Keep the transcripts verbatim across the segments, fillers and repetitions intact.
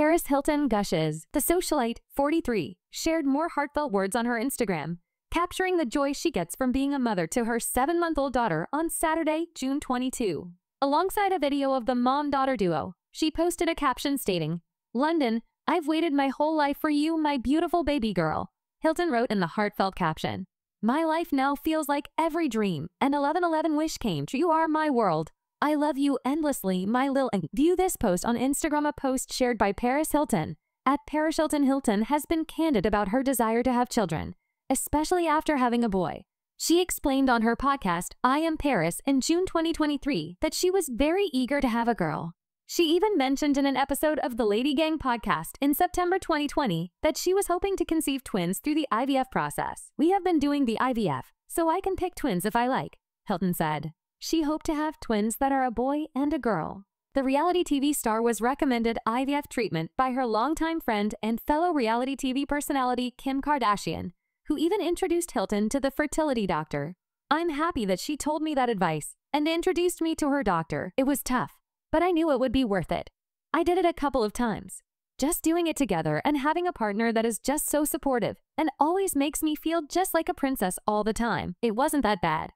Paris Hilton gushes. The socialite, forty-three, shared more heartfelt words on her Instagram, capturing the joy she gets from being a mother to her seven-month-old daughter on Saturday, June twenty-second. Alongside a video of the mom-daughter duo, she posted a caption stating, "London, I've waited my whole life for you, my beautiful baby girl." Hilton wrote in the heartfelt caption, "My life now feels like every dream and eleven eleven wish came true. You are my world. I love you endlessly, my lil." View this post on Instagram. A post shared by Paris Hilton. At Paris Hilton, Hilton has been candid about her desire to have children, especially after having a boy. She explained on her podcast, I Am Paris, in June twenty twenty-three, that she was very eager to have a girl. She even mentioned in an episode of the Lady Gang podcast in September twenty twenty that she was hoping to conceive twins through the I V F process. "We have been doing the I V F, so I can pick twins if I like," Hilton said. She hoped to have twins that are a boy and a girl. The reality T V star was recommended I V F treatment by her longtime friend and fellow reality T V personality Kim Kardashian, who even introduced Hilton to the fertility doctor. "I'm happy that she told me that advice and introduced me to her doctor. It was tough, but I knew it would be worth it. I did it a couple of times. Just doing it together and having a partner that is just so supportive and always makes me feel just like a princess all the time. It wasn't that bad."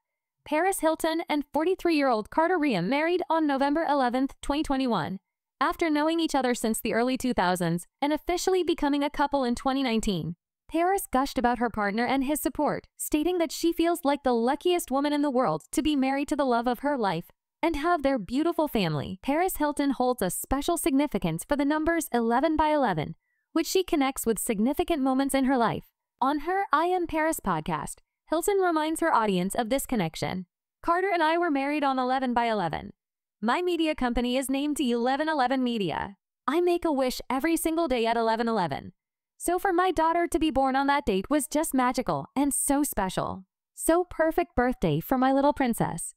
Paris Hilton and forty-three-year-old Carter Rhea married on November eleventh, twenty twenty-one, after knowing each other since the early two thousands and officially becoming a couple in twenty nineteen. Paris gushed about her partner and his support, stating that she feels like the luckiest woman in the world to be married to the love of her life and have their beautiful family. Paris Hilton holds a special significance for the numbers eleven by eleven, which she connects with significant moments in her life. On her I Am Paris podcast, Hilton reminds her audience of this connection. "Carter and I were married on eleven by eleven. My media company is named eleven eleven Media. I make a wish every single day at eleven eleven. So for my daughter to be born on that date was just magical and so special. So perfect birthday for my little princess."